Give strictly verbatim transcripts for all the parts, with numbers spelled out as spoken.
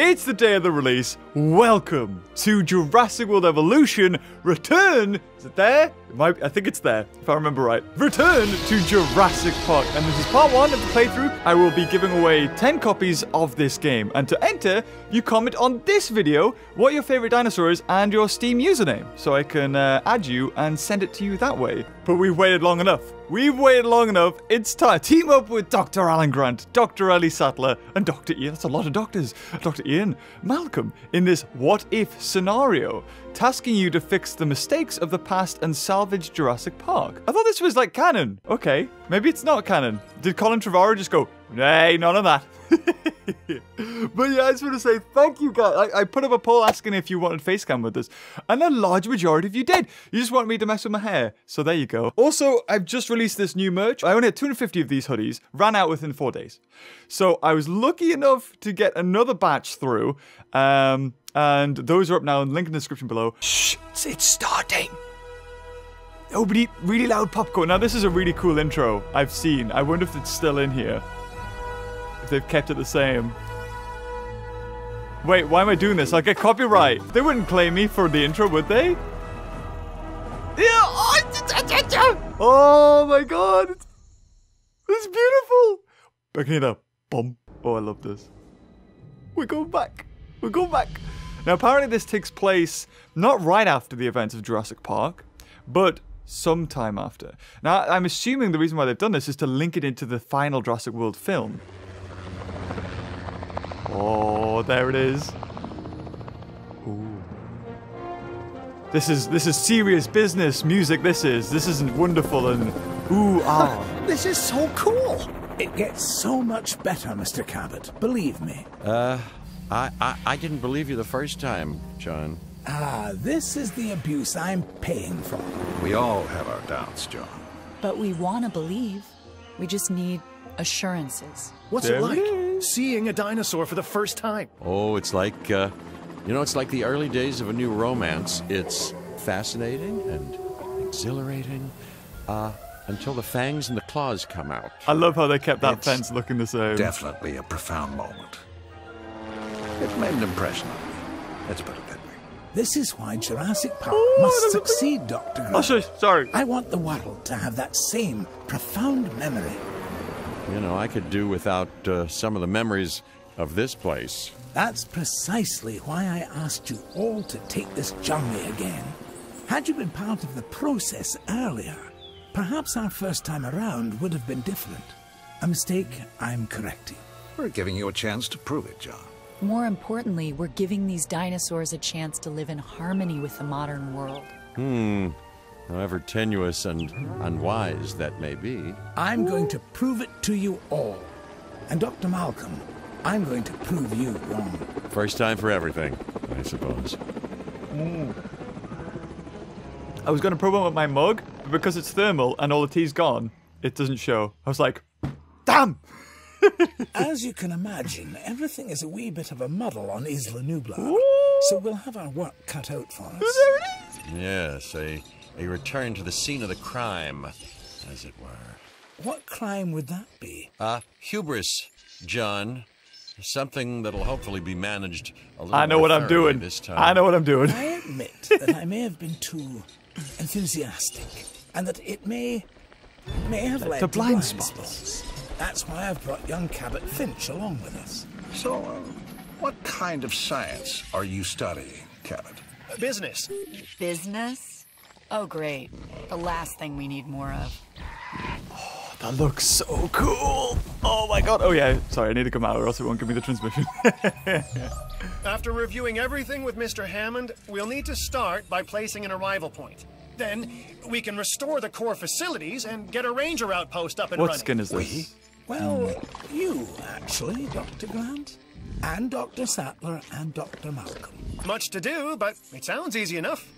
It's the day of the release. Welcome to Jurassic World Evolution. Return. Is it there? It might be, I think it's there, if I remember right. Return to Jurassic Park. And this is part one of the playthrough. I will be giving away ten copies of this game. And to enter, you comment on this video what your favorite dinosaur is and your Steam username. So I can uh, add you and send it to you that way. But we've waited long enough. We've waited long enough. It's time. Team up with Doctor Alan Grant, Doctor Ellie Sattler, and Doctor Ian. That's a lot of doctors. Doctor Ian Malcolm in this what-if scenario, tasking you to fix the mistakes of the past and salvage Jurassic Park. I thought this was like canon. Okay, maybe it's not canon. Did Colin Trevorrow just go, nay, none of that? But yeah, I just want to say thank you guys. I, I put up a poll asking if you wanted facecam with us, and a large majority of you did. You just want me to mess with my hair, so there you go. Also, I've just released this new merch. I only had two hundred fifty of these hoodies, ran out within four days. So I was lucky enough to get another batch through, um, and those are up now, link in the description below. Shh, it's starting. Nobody, really loud popcorn. Now this is a really cool intro I've seen. I wonder if it's still in here. They've kept it the same. Wait, why am I doing this? I'll get copyright. They wouldn't claim me for the intro, would they? Oh my god. It's beautiful. I can hear that bump. Oh, I love this. We're going back. We're going back. Now, apparently this takes place not right after the events of Jurassic Park, but sometime after. Now, I'm assuming the reason why they've done this is to link it into the final Jurassic World film. Oh, there it is. Ooh. This is this is serious business music. This is this isn't wonderful and ooh ah. This is so cool. It gets so much better, Mister Cabot. Believe me. Uh, I I, I didn't believe you the first time, John. Ah, this is the abuse I'm paying for. We all have our doubts, John. But we want to believe. We just need assurances. What's it like? Seeing a dinosaur for the first time. Oh, it's like, uh, you know, it's like the early days of a new romance. It's fascinating and exhilarating uh, until the fangs and the claws come out. I love how they kept that it's fence looking the same. Definitely a profound moment. It made an impression on me. Let's put it that way. This is why Jurassic Park oh, must succeed, Doctor Grant. Oh, sorry, sorry. I want the world to have that same profound memory. You know, I could do without uh, some of the memories of this place. That's precisely why I asked you all to take this journey again. Had you been part of the process earlier, perhaps our first time around would have been different. A mistake I'm correcting. We're giving you a chance to prove it, John. More importantly, we're giving these dinosaurs a chance to live in harmony with the modern world. Hmm. However tenuous and unwise that may be. I'm going to prove it to you all. And Doctor Malcolm, I'm going to prove you wrong. First time for everything, I suppose. Mm. I was going to probe with my mug, but because it's thermal and all the tea's gone, it doesn't show. I was like, damn! As you can imagine, everything is a wee bit of a muddle on Isla Nublar. Ooh. So we'll have our work cut out for us. There it is! Yes, eh? A return to the scene of the crime, as it were. What crime would that be? Uh, hubris, John. Something that'll hopefully be managed a little I know what I'm doing. This time. I know what I'm doing. I admit that I may have been too enthusiastic, and that it may may have led to blind, blind spots. spots. That's why I've brought young Cabot Finch along with us. So, uh, what kind of science are you studying, Cabot? Uh, business. Business? Oh, great. The last thing we need more of. Oh, that looks so cool. Oh, my God. Oh, yeah. Sorry, I need to come out or else it won't give me the transmission. After reviewing everything with Mister Hammond, we'll need to start by placing an arrival point. Then we can restore the core facilities and get a ranger outpost up and running. What skin is this? We? Well, you, actually, Doctor Grant. And Doctor Sattler and Doctor Malcolm. Much to do, but it sounds easy enough.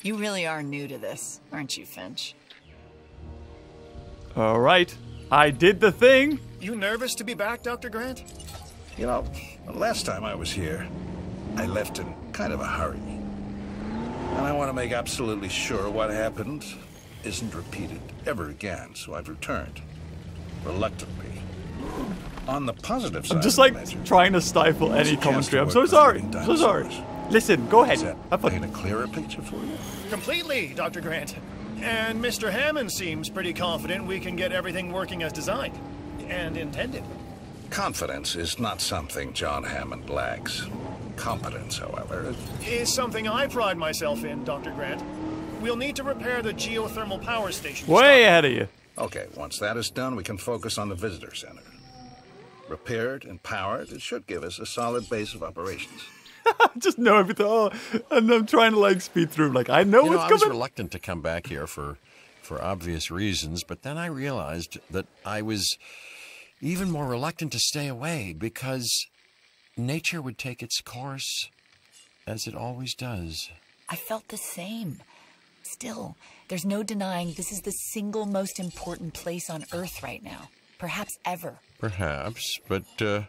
You really are new to this, aren't you, Finch? All right. I did the thing. You nervous to be back, Doctor Grant? You know, the last time I was here, I left in kind of a hurry. And I want to make absolutely sure what happened isn't repeated ever again, so I've returned. Reluctantly. On the positive side, I'm just like ledger, trying to stifle any commentary. I'm so sorry. So sorry. Listen, go ahead. I've got a clearer picture for you. Completely, Doctor Grant. And Mister Hammond seems pretty confident we can get everything working as designed and intended. Confidence is not something John Hammond lacks. Competence, however, is something I pride myself in, Doctor Grant. We'll need to repair the geothermal power station. Way ahead of you. Okay, once that is done, we can focus on the visitor center. Repaired and powered, it should give us a solid base of operations. Just know everything. Oh, and I'm trying to like speed through. Like I know you what's know, I coming. I was reluctant to come back here for, for obvious reasons, but then I realized that I was even more reluctant to stay away because nature would take its course, as it always does. I felt the same. Still, there's no denying this is the single most important place on Earth right now, perhaps ever. Perhaps, but uh,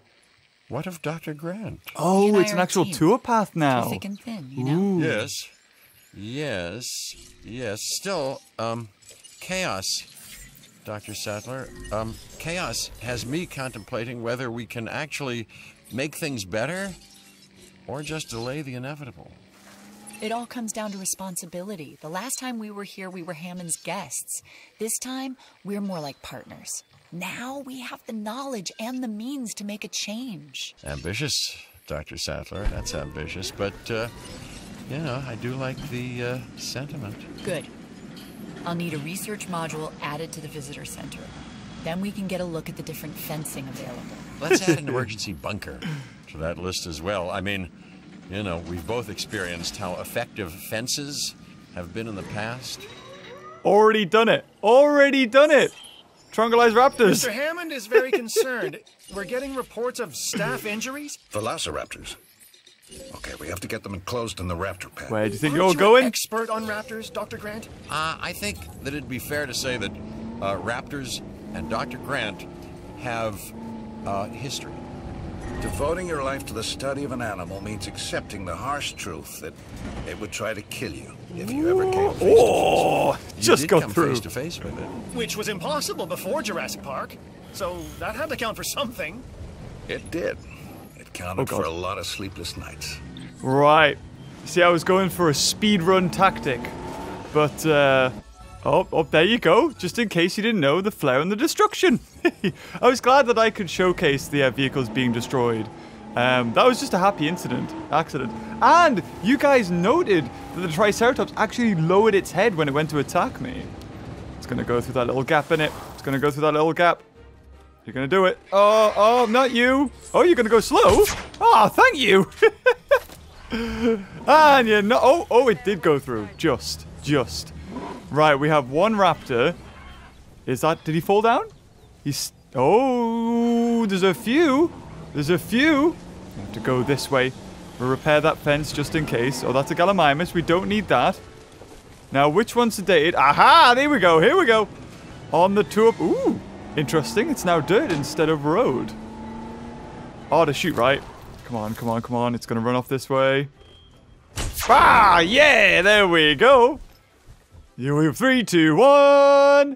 what of Doctor Grant? Oh, it's an actual tour path now. Thick and thin, you know? Yes, yes, yes. Still, um, chaos, Doctor Sattler. Um, chaos has me contemplating whether we can actually make things better or just delay the inevitable. It all comes down to responsibility. The last time we were here, we were Hammond's guests. This time, we're more like partners. Now we have the knowledge and the means to make a change. Ambitious, Doctor Sattler. That's ambitious. But, uh, you know, I do like the uh, sentiment. Good. I'll need a research module added to the visitor center. Then we can get a look at the different fencing available. Let's add an emergency bunker to that list as well. I mean, you know, we've both experienced how effective fences have been in the past. Already done it. Already done it. Trungalized raptors. Mister Hammond is very concerned. We're getting reports of staff injuries. Velociraptors. Okay, we have to get them enclosed in the raptor pen. Where do you think you're going? Expert on raptors, Doctor Grant? Uh, I think that it'd be fair to say that uh, raptors and Doctor Grant have uh, history. Devoting your life to the study of an animal means accepting the harsh truth that it would try to kill you if you ever came face to face. Oh, just go through. Face to face with it. Which was impossible before Jurassic Park, so that had to count for something. It did. It counted for a lot of sleepless nights. Right. See, I was going for a speedrun tactic, but uh, oh, oh, there you go. Just in case you didn't know, the flare and the destruction. I was glad that I could showcase the uh, vehicles being destroyed. Um, that was just a happy incident, accident. And you guys noted that the Triceratops actually lowered its head when it went to attack me. It's going to go through that little gap, innit? It's going to go through that little gap. You're going to do it. Oh, oh, not you. Oh, you're going to go slow? Oh, thank you. And you're not... Oh, oh, it did go through. Just, just. Right, we have one raptor. Is that... Did he fall down? He's... Oh, there's a few. There's a few. We have to go this way. We'll repair that fence just in case. Oh, that's a Gallimimus. We don't need that. Now, which one's sedated? Aha! There we go. Here we go. On the tour... Ooh. Interesting. It's now dirt instead of road. Oh, to shoot right. Come on, come on, come on. It's going to run off this way. Ah, yeah! There we go. You have three, two, one.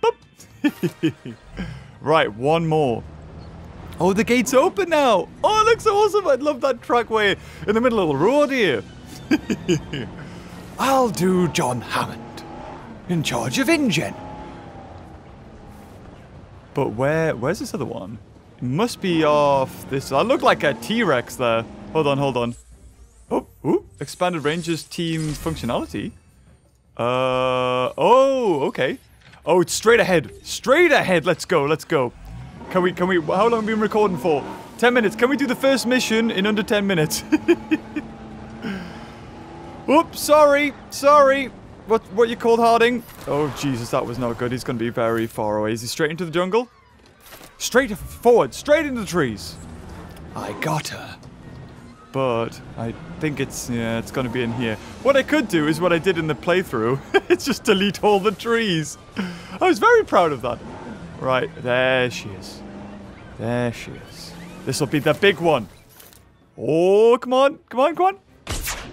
Boop. Right, one more. Oh, the gate's open now. Oh, it looks awesome. I'd love that trackway in the middle of the road here. I'll do John Hammond, in charge of InGen. But where, where's this other one? It must be off this. I look like a T-Rex there. Hold on, hold on. Oh, ooh, expanded Rangers team functionality. Uh, oh, okay. Oh, it's straight ahead. Straight ahead. Let's go. Let's go. Can we, can we, how long have we been recording for? ten minutes. Can we do the first mission in under ten minutes? Oops, sorry. Sorry. What, what you called Harding? Oh, Jesus, that was not good. He's going to be very far away. Is he straight into the jungle? Straight forward. Straight into the trees. I got her. But I think it's, yeah, it's going to be in here. What I could do is what I did in the playthrough. It's just delete all the trees. I was very proud of that. Right, there she is. There she is. This will be the big one. Oh, come on. Come on, come on.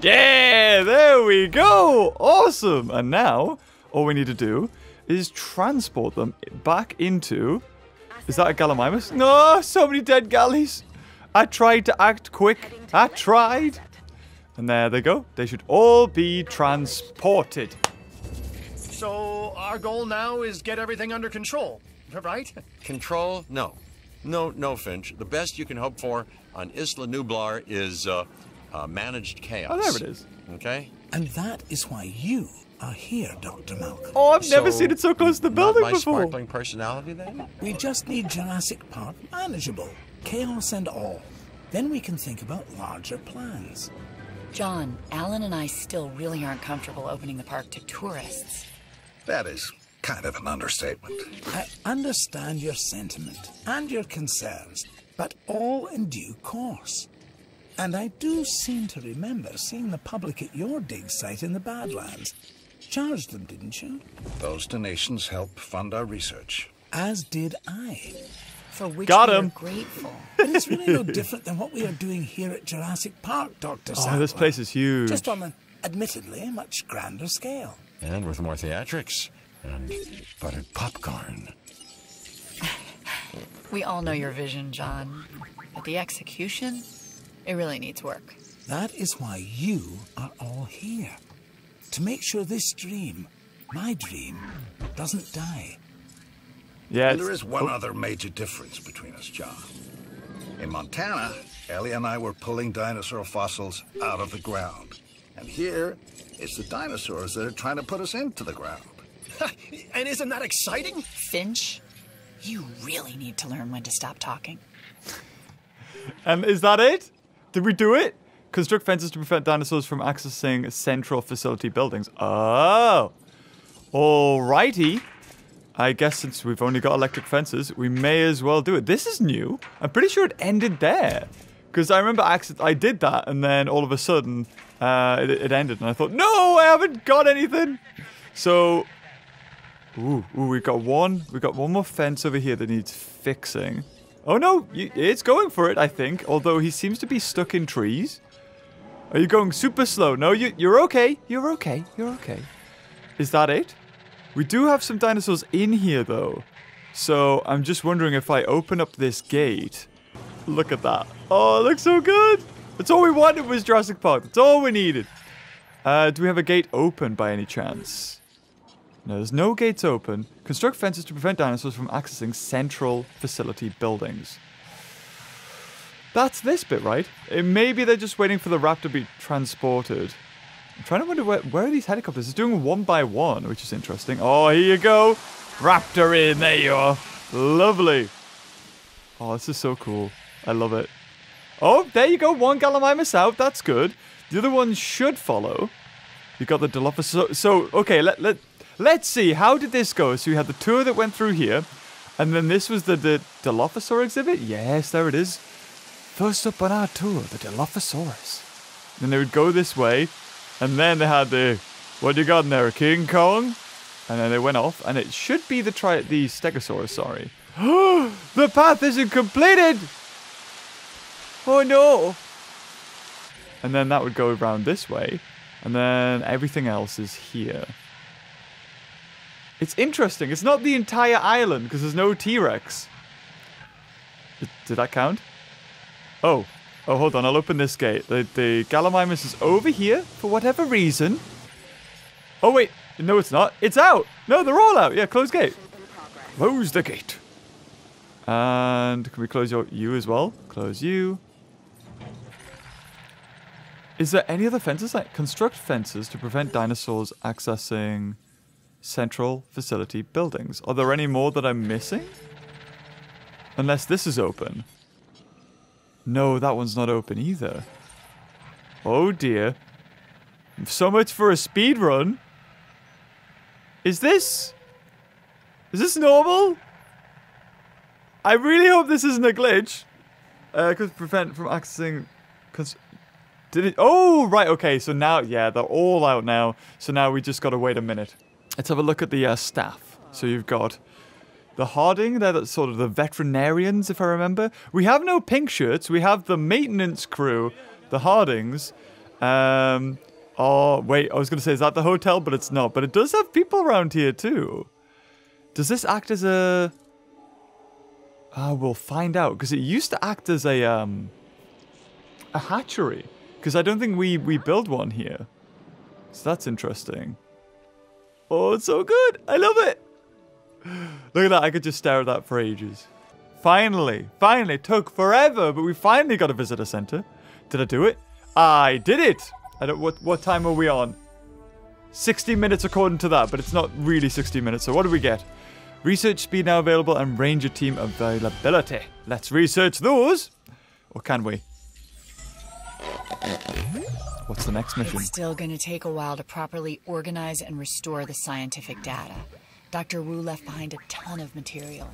Yeah, there we go. Awesome. And now, all we need to do is transport them back into Is that a gallimimus? No, so many dead galleys. I tried to act quick. I tried. And there they go. They should all be transported. So our goal now is get everything under control, right? Control? No. No, no, Finch. The best you can hope for on Isla Nublar is uh, uh, managed chaos. Oh, there it is. Okay? And that is why you are here, Doctor Malcolm. Oh, I've so never seen it so close to the building not my before. Sparkling personality, then? We just need Jurassic Park manageable. Chaos and all. Then we can think about larger plans. John, Alan and I still really aren't comfortable opening the park to tourists. That is kind of an understatement. I understand your sentiment and your concerns, but all in due course. And I do seem to remember seeing the public at your dig site in the Badlands. Charged them, didn't you? Those donations help fund our research. As did I. For which Got we him. Are grateful. But it's really no different than what we are doing here at Jurassic Park, Doctor Sattler. Oh, this place is huge. Just on an admittedly much grander scale. And with more theatrics and buttered popcorn. We all know your vision, John. But the execution, it really needs work. That is why you are all here. To make sure this dream, my dream, doesn't die. Yeah, there is one oh. other major difference between us, John. In Montana, Ellie and I were pulling dinosaur fossils out of the ground. And here, it's the dinosaurs that are trying to put us into the ground. And isn't that exciting? Finch, you really need to learn when to stop talking. Um, is that it? Did we do it? Construct fences to prevent dinosaurs from accessing central facility buildings. Oh. Alrighty. I guess since we've only got electric fences, we may as well do it. This is new. I'm pretty sure it ended there. Because I remember I did that, and then all of a sudden, uh, it, it ended. And I thought, no, I haven't got anything. So, ooh, ooh, we've got one. We've got one more fence over here that needs fixing. Oh, no, it's going for it, I think. Although he seems to be stuck in trees. Are you going super slow? No, you, you're okay. You're okay. You're okay. Is that it? We do have some dinosaurs in here, though. So I'm just wondering if I open up this gate. Look at that. Oh, it looks so good. That's all we wanted was Jurassic Park. That's all we needed. Uh, do we have a gate open by any chance? No, there's no gates open. Construct fences to prevent dinosaurs from accessing central facility buildings. That's this bit, right? It, maybe they're just waiting for the raptor to be transported. I'm trying to wonder where, where are these helicopters? It's doing one by one, which is interesting. Oh, here you go. Raptor in. There you are. Lovely. Oh, this is so cool. I love it. Oh, there you go. One gallimimus out. That's good. The other one should follow. You got the Dilophosaurus. So, so, okay, let, let, let's see. How did this go? So you had the tour that went through here. And then this was the, the Dilophosaurus exhibit. Yes, there it is. First up on our tour, the Dilophosaurus. Then they would go this way. And then they had the, what do you got in there, a King Kong? And then they went off, and it should be the tri the Stegosaurus, sorry. The path isn't completed! Oh no! And then that would go around this way, and then everything else is here. It's interesting, it's not the entire island, because there's no T-Rex. Did, did that count? Oh. Oh, hold on, I'll open this gate. The, the Gallimimus is over here, for whatever reason. Oh, wait. No, it's not. It's out. No, they're all out. Yeah, close gate. Close the gate. And can we close your, you as well? Close you. Is there any other fences? Like, construct fences to prevent dinosaurs accessing central facility buildings. Are there any more that I'm missing? Unless this is open. No, that one's not open either. Oh dear. So much for a speed run. Is this... Is this normal? I really hope this isn't a glitch. Uh, could prevent from accessing... Cons Did it... Oh, right, okay. So now, yeah, they're all out now. So now we just gotta wait a minute. Let's have a look at the uh, staff. So you've got... The Harding, they're the, sort of the veterinarians, if I remember. We have no pink shirts. We have the maintenance crew, the Hardings. Um, oh, wait, I was going to say, is that the hotel? But it's not. But it does have people around here, too. Does this act as a... Uh, we'll find out, because it used to act as a um, a hatchery, because I don't think we, we build one here. So that's interesting. Oh, it's so good. I love it. Look at that. I could just stare at that for ages. Finally. Finally. It took forever, but we finally got a visitor center. Did I do it? I did it. I don't, what, what time are we on? sixty minutes according to that, but it's not really sixty minutes. So what do we get? Research speed now available and ranger team availability. Let's research those. Or can we? What's the next mission? It's still going to take a while to properly organize and restore the scientific data. Doctor Wu left behind a ton of material.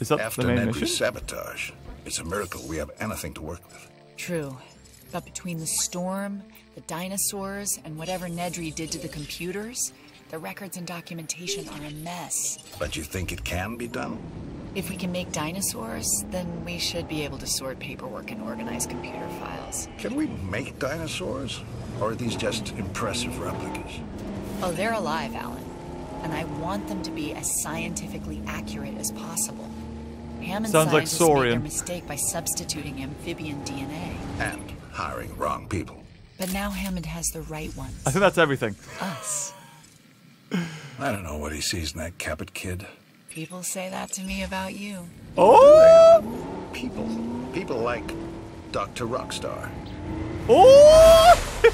Is that the main mission? After Nedry's sabotage, it's a miracle we have anything to work with. True. But between the storm, the dinosaurs, and whatever Nedry did to the computers, the records and documentation are a mess. But you think it can be done? If we can make dinosaurs, then we should be able to sort paperwork and organize computer files. Can we make dinosaurs? Or are these just impressive replicas? Oh, they're alive, Alan. And I want them to be as scientifically accurate as possible. Hammond scientists made their mistake by substituting amphibian D N A. And hiring wrong people. But now Hammond has the right ones. I think that's everything. Us. I don't know what he sees in that Cabot kid. People say that to me about you. Oh! People. People like Doctor Rockstar. Oh!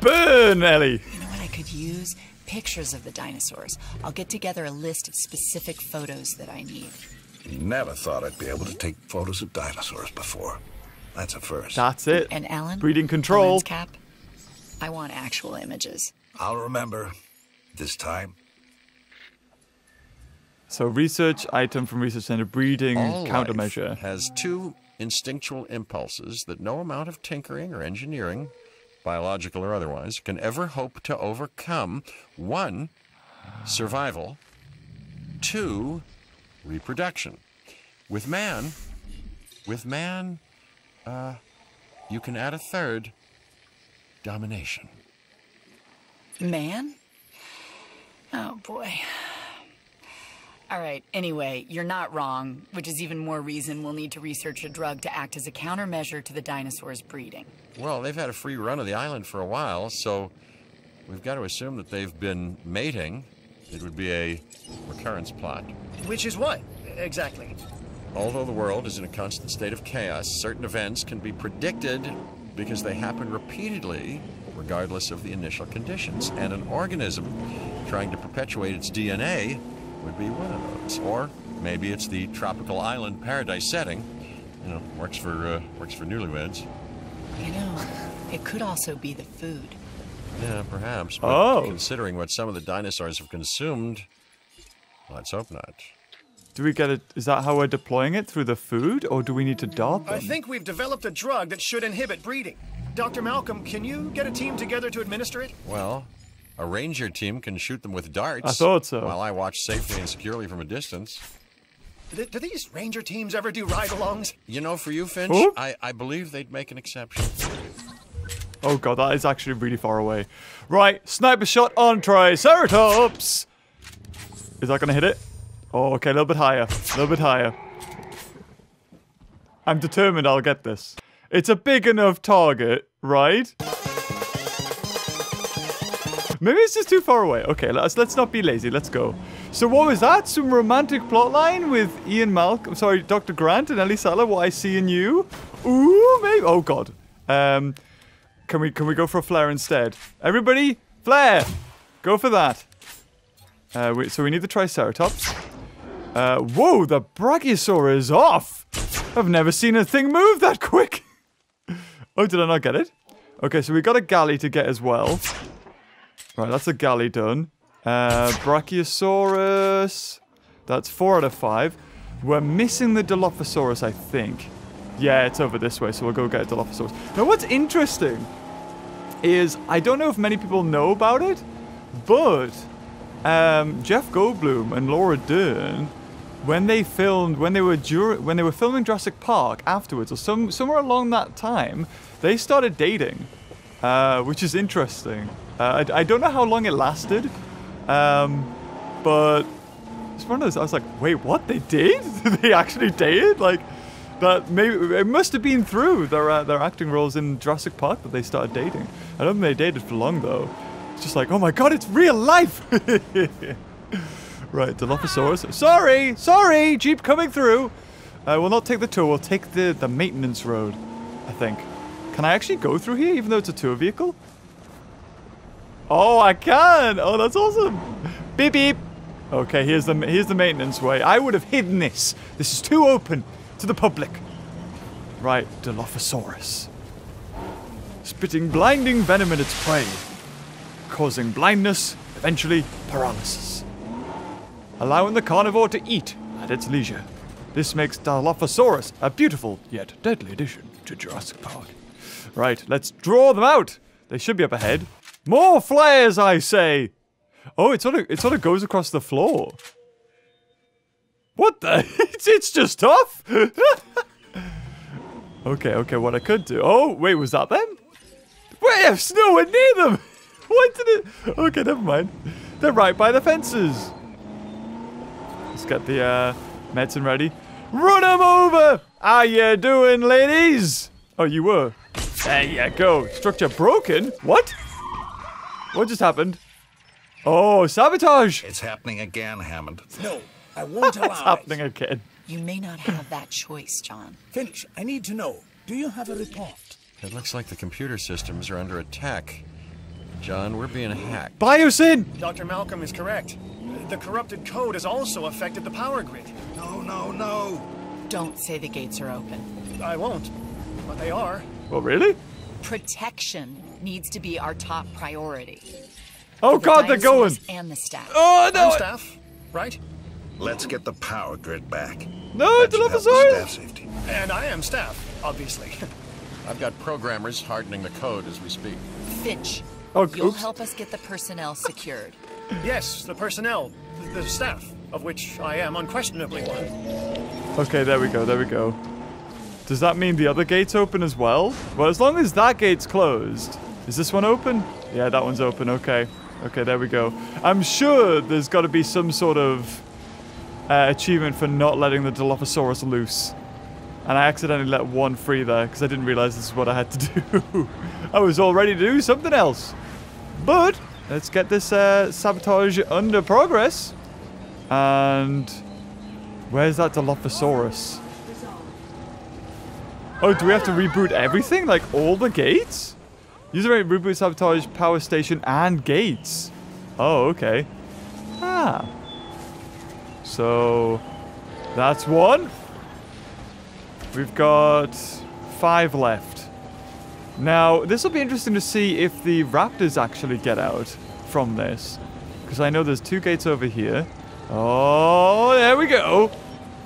Burn, Ellie! You know what I could use? Pictures of the dinosaurs. I'll get together a list of specific photos that I need. Never thought I'd be able to take photos of dinosaurs before. That's a first. That's it. And Alan? Breeding control. Alan's cap. I want actual images. I'll remember. This time. So research item from research center, breeding all countermeasure. Life has two instinctual impulses that no amount of tinkering or engineering, biological or otherwise, can ever hope to overcome. One, survival. Two, reproduction. With man, with man, uh, you can add a third, domination. Man? Oh boy. All right, anyway, you're not wrong, which is even more reason we'll need to research a drug to act as a countermeasure to the dinosaurs' breeding. Well, they've had a free run of the island for a while, so we've got to assume that they've been mating. It would be a recurrence plot. Which is what, exactly? Although the world is in a constant state of chaos, certain events can be predicted because they happen repeatedly, regardless of the initial conditions. And an organism trying to perpetuate its D N A would be one of those. Or maybe it's the tropical island paradise setting. You know, works for uh, works for newlyweds. You know, it could also be the food. Yeah, perhaps. But oh, considering what some of the dinosaurs have consumed, let's hope not. Do we get it? Is that how we're deploying it, through the food, or do we need to dob them? I think we've developed a drug that should inhibit breeding. Doctor Malcolm, can you get a team together to administer it? Well, a ranger team can shoot them with darts. I thought so. While I watch safely and securely from a distance. Do, do these ranger teams ever do ride-alongs? You know, for you, Finch, oh? I, I believe they'd make an exception. Oh, God, that is actually really far away. Right, sniper shot on Triceratops. Is that going to hit it? Oh, okay, a little bit higher. A little bit higher. I'm determined I'll get this. It's a big enough target, right? Maybe it's just too far away. Okay, let's let's not be lazy. Let's go. So what was that? Some romantic plotline with Ian Malcolm. Sorry, Doctor Grant and Ellie Sattler. What I see in you. Ooh, maybe. Oh God. Um, can we can we go for a flare instead? Everybody, flare. Go for that. Uh, we, so we need the Triceratops. Uh, whoa, the Brachiosaur is off. I've never seen a thing move that quick. Oh, did I not get it? Okay, so we got a galley to get as well. Right, that's a galley done. Uh, Brachiosaurus. That's four out of five. We're missing the Dilophosaurus, I think. Yeah, it's over this way, so we'll go get a Dilophosaurus. Now, what's interesting is, I don't know if many people know about it, but um, Jeff Goldblum and Laura Dern, when they filmed, when they were during, when they were filming Jurassic Park afterwards, or some somewhere along that time, they started dating, uh, which is interesting. Uh, I, I don't know how long it lasted, um, but It's one of those. I was like, wait, what? They did? They actually did? Like, that maybe it must have been through their uh, their acting roles in Jurassic Park that they started dating. I don't think they dated for long though. It's just like, oh my god, it's real life. Right, Dilophosaurus. Sorry, sorry, Jeep coming through. Uh, we'll not take the tour. We'll take the the maintenance road, I think. Can I actually go through here, even though it's a tour vehicle? Oh, I can. Oh, that's awesome. Beep beep. Okay, here's the here's the maintenance way. I would have hidden this. This is too open to the public. Right, Dilophosaurus. Spitting blinding venom at its prey, causing blindness, eventually paralysis. Allowing the carnivore to eat at its leisure. This makes Dilophosaurus a beautiful yet deadly addition to Jurassic Park. Right, let's draw them out. They should be up ahead. More flares, I say. Oh, it sort of it sort of goes across the floor. What the? It's, it's just off. okay, okay. What I could do? Oh, wait, was that them? Wait, I was nowhere near them. Why did it? Okay, never mind. They're right by the fences. Let's get the uh, medicine ready. Run them over. How you doing, ladies? Oh, you were. There you go. Structure broken. What? What just happened? Oh, sabotage! It's happening again, Hammond. No, I won't allow it. It's happening again. You may not have that choice, John. Finch, I need to know. Do you have a report? It looks like the computer systems are under attack. John, we're being hacked. Biosyn! Doctor Malcolm is correct. The corrupted code has also affected the power grid. No, no, no. Don't say the gates are open. I won't, but they are. Oh, really? Protection needs to be our top priority. Oh god, they're going! And the staff. Oh no! And staff, right? Let's get the power grid back. No, it's another side. And I am staff, obviously. I've got programmers hardening the code as we speak. Finch, oh, you'll oops. help us get the personnel secured. Yes, the personnel, the, the staff, of which I am unquestionably one. Okay, there we go, there we go. Does that mean the other gate's open as well? Well, as long as that gate's closed, is this one open? Yeah, that one's open. Okay. Okay, there we go. I'm sure there's got to be some sort of uh, achievement for not letting the Dilophosaurus loose. And I accidentally let one free there because I didn't realize this is what I had to do. I was all ready to do something else. But let's get this uh, sabotage under progress. And where's that Dilophosaurus? Oh, do we have to reboot everything? Like all the gates? User rate reboot, sabotage, power station, and gates. Oh, okay. Ah. So, that's one. We've got five left. Now, this will be interesting to see if the raptors actually get out from this. Because I know there's two gates over here. Oh, there we go.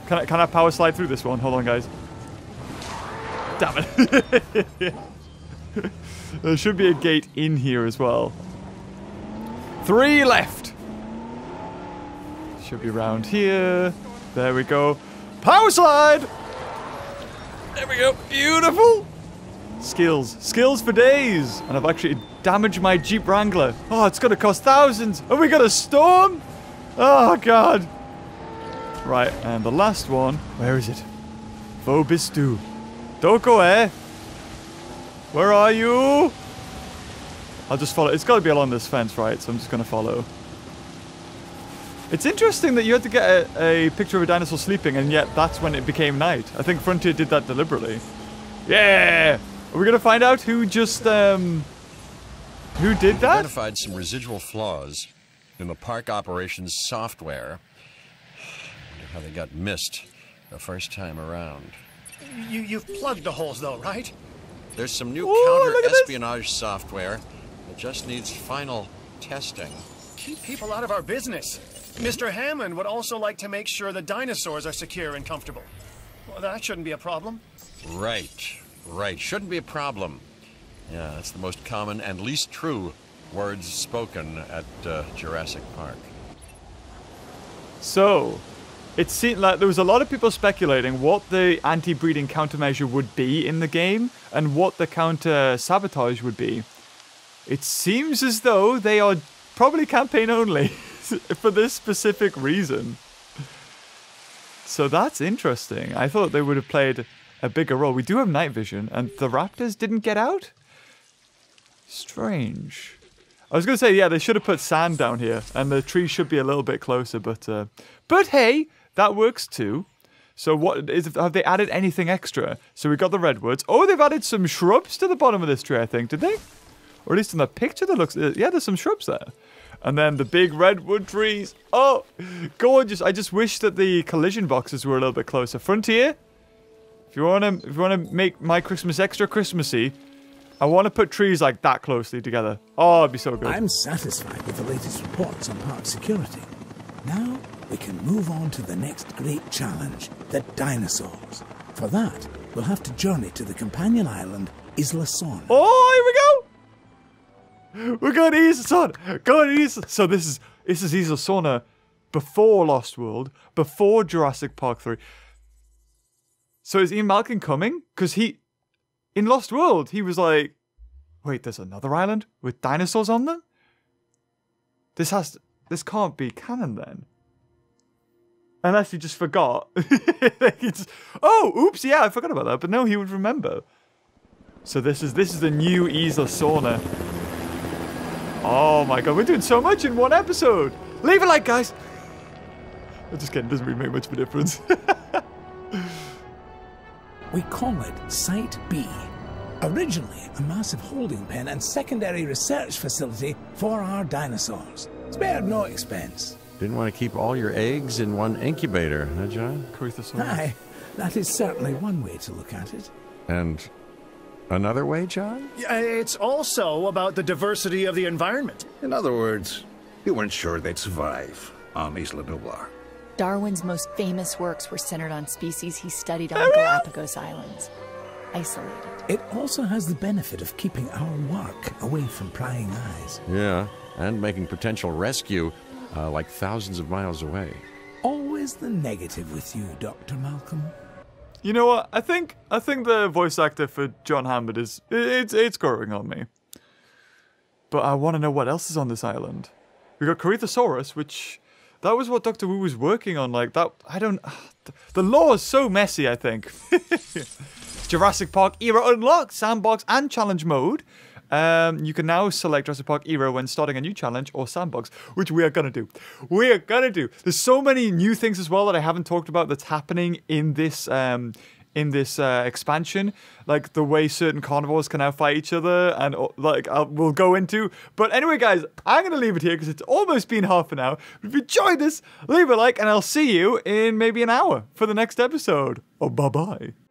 Can I, can I power slide through this one? Hold on, guys. Damn it. There should be a gate in here as well. Three left. Should be round here. There we go. Power slide. There we go. Beautiful. Skills. Skills for days. And I've actually damaged my Jeep Wrangler. Oh, it's going to cost thousands. Oh, we got a storm. Oh, God. Right. And the last one. Where is it? Vobistu. Don't go there. Where are you? I'll just follow. It's got to be along this fence, right? So I'm just going to follow. It's interesting that you had to get a, a picture of a dinosaur sleeping, and yet that's when it became night. I think Frontier did that deliberately. Yeah! Are we going to find out who just, um... who did that? We identified some residual flaws in the park operations software. I wonder how they got missed the first time around. You, you've plugged the holes, though, right? There's some new counter-espionage software that just needs final testing. Keep people out of our business. Mister Hammond would also like to make sure the dinosaurs are secure and comfortable. Well, that shouldn't be a problem. Right, right. Shouldn't be a problem. Yeah, that's the most common and least true words spoken at uh, Jurassic Park. So, it seemed like there was a lot of people speculating what the anti-breeding countermeasure would be in the game and what the counter-sabotage would be. It seems as though they are probably campaign only for this specific reason. So that's interesting. I thought they would have played a bigger role. We do have night vision, and the raptors didn't get out? Strange. I was going to say, yeah, they should have put sand down here, and the tree should be a little bit closer, but... Uh, but hey, that works too. So what is? Have they added anything extra? So we got the redwoods. Oh, they've added some shrubs to the bottom of this tree, I think, did they? Or at least in the picture that looks... Uh, yeah, there's some shrubs there. And then the big redwood trees. Oh, gorgeous. I just wish that the collision boxes were a little bit closer. Frontier, if you want to if you want to make my Christmas extra Christmassy, I want to put trees like that closely together. Oh, it'd be so good. I'm satisfied with the latest reports on park security. Now we can move on to the next great challenge, the dinosaurs. For that, we'll have to journey to the companion island, Isla Sorna. Oh, here we go. We're going to Isla Sorna! Going to Isla... So this is this is Isla Sorna before Lost World, before Jurassic Park three. So is Ian Malcolm coming? Because he... In Lost World, he was like... Wait, there's another island with dinosaurs on them? This has to... This can't be canon then. Unless he just forgot. It's, oh, oops, yeah, I forgot about that. But no, he would remember. So this is this is the new Isla Sorna. Oh my god, we're doing so much in one episode! Leave a like, guys! I'm just kidding, it doesn't really make much of a difference. We call it Site B. Originally, a massive holding pen and secondary research facility for our dinosaurs. Spared no expense. Didn't want to keep all your eggs in one incubator, huh, John? Aye, that is certainly one way to look at it. And... another way, John? It's also about the diversity of the environment. In other words, you weren't sure they'd survive on Isla Nublar. Darwin's most famous works were centered on species he studied on Galapagos Islands, isolated. It also has the benefit of keeping our work away from prying eyes. Yeah, and making potential rescue uh, like thousands of miles away. Always the negative with you, Doctor Malcolm. You know what? I think I think the voice actor for John Hammond is it's it's growing on me. But I want to know what else is on this island. We got Carithosaurus, which that was what Doctor Wu was working on. Like that, I don't. The lore is so messy. I think Jurassic Park era unlocked, sandbox and challenge mode. Um, you can now select Jurassic Park era when starting a new challenge or sandbox, which we are going to do. We are going to do. There's so many new things as well that I haven't talked about that's happening in this um, in this uh, expansion. Like the way certain carnivores can now fight each other and like I'll, we'll go into. But anyway, guys, I'm going to leave it here because it's almost been half an hour. If you enjoyed this, leave a like and I'll see you in maybe an hour for the next episode. Oh, bye-bye.